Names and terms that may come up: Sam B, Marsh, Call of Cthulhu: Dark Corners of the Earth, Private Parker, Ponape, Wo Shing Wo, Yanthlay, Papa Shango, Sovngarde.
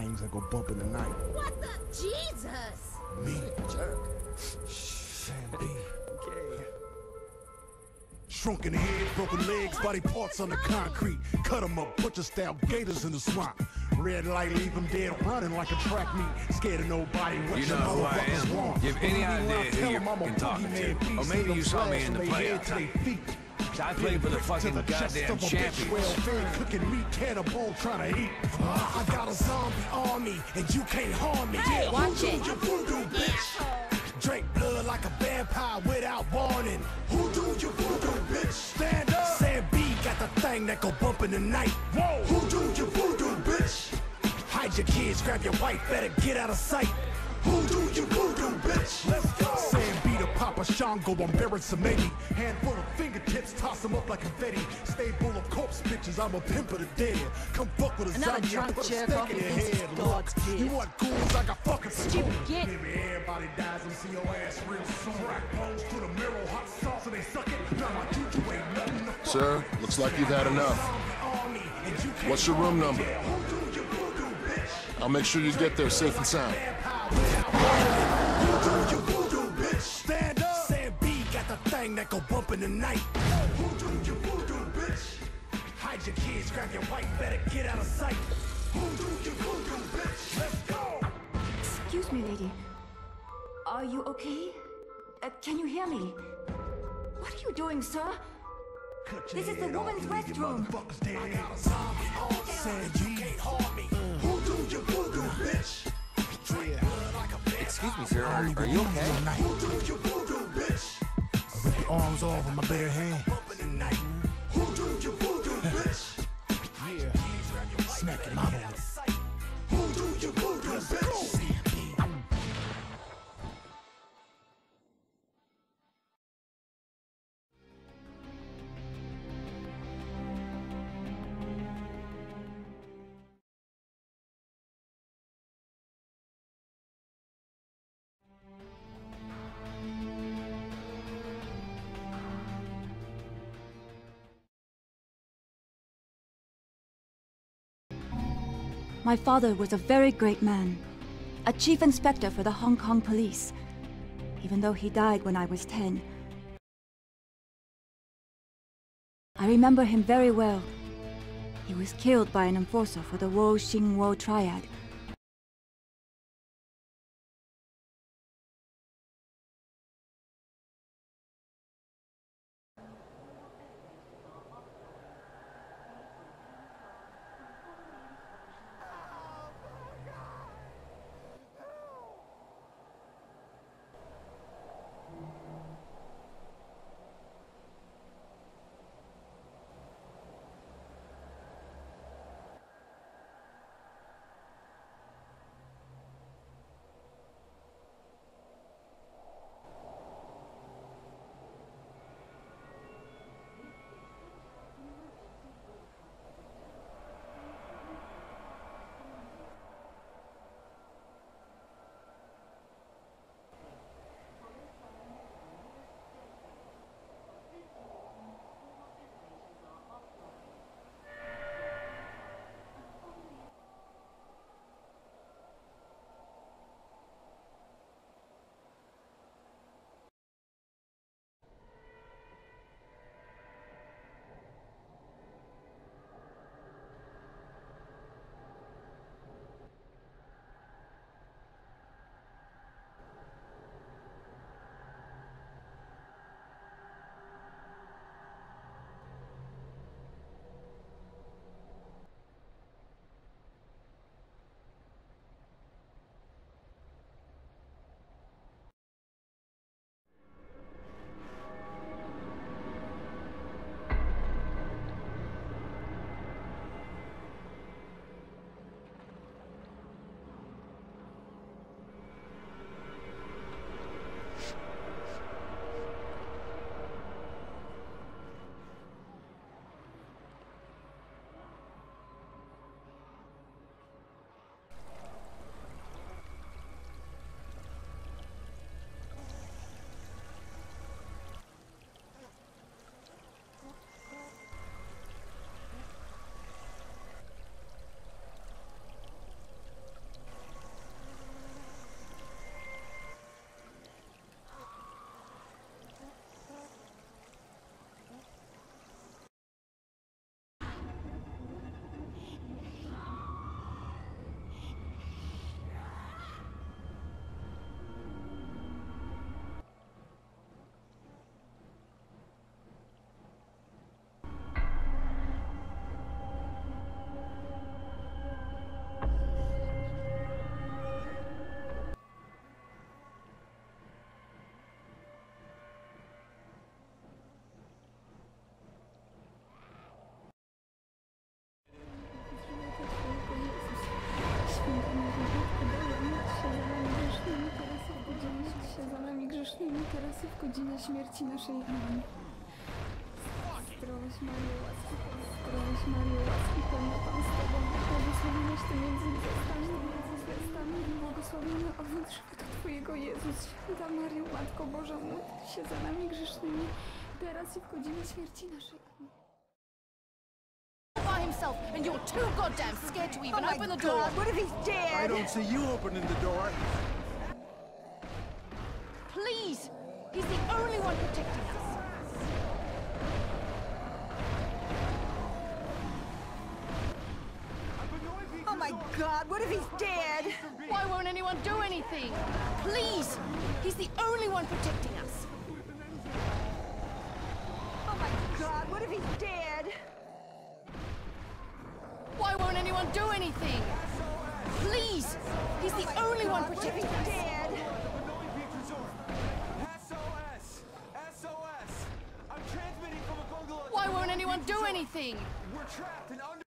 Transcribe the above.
things that go bump in the night. What the? Jesus! Me. Jerk. Sam B. Okay. Shrunken head, broken legs, body parts on the concrete. Cut them up, butcher-style gators in the swamp. Red light, leave them dead, running like a track meet. Scared of nobody. You know who I am. You have any idea who you're fucking talking to? Or maybe you saw me in the playoffs. I played for the fucking goddamn champions. Well, fan cooking meat, cannibal trying to eat. I got a zombie army, and you can't harm me. Hey, yeah, watch it. You voodoo, bitch. Drink blood like a vampire without warning. Who do you voodoo, bitch? Stand up. Sam B got the thing that go bump in the night. Whoa. Who do you voodoo, bitch? Hide your kids, grab your wife, better get out of sight. Who do you voodoo, bitch? Let's go. Sam B to Papa Shango, I'm buried some maybe. Handful of fingertips, toss them up like confetti. Stable of corpse bitches, I'm a pimp of the dead. Come fuck with a zombie, I put a stake in your head. Look, you want ghouls, I got fucking school. Maybe everybody dies and see your ass real soon. Crack bones to the mirror, hot sauce and they suck it. Now my dude, you ain't nothing to fuck. Sir, looks like you've had enough. What's your room number? I'll make sure you get there safe and sound. You voodoo, bitch. Stand up. Sam B got the thing that go bump in the night. Who do you voodoo, bitch? Hide your kids, grab your wife, better get out of sight. Who do you voodoo, bitch? Let's go. Excuse me, lady. Are you okay? Can you hear me? What are you doing, sir? This is the woman's restroom. I got a zombie on Sam G. You can't harm me. Who do you voodoo, bitch? Excuse me, sir, are you okay? With the arms off of my bare hand. Smack it out of sight. Who do you voodoo, bitch? My father was a very great man, a chief inspector for the Hong Kong police, even though he died when I was 10. I remember him very well. He was killed by an enforcer for the Wo Shing Wo triad. w godzinę śmierci naszej mamy. Zdrowaś Mario, łaski pełna Pan z Tobą, błogosławionaś Ty między gwiazdami i błogosławiony owoc żywota Twojego, Jezus. Święta Mario, Matko Boża, módl się za nami grzesznymi, teraz i w godzinę śmierci naszej mamy. And you're too goddamn scared to even open the door. What if he's dead? I don't see you opening the door. Please! He's the only one protecting us. Oh my God, what if he's dead? Why won't anyone do anything? Please! He's the only one protecting us. Oh my God, what if he's dead? Why won't anyone do anything? Please! He's the only one protecting us! SOS! SOS! I'm transmitting from a bungalow! Why won't anyone do anything? We're trapped and under...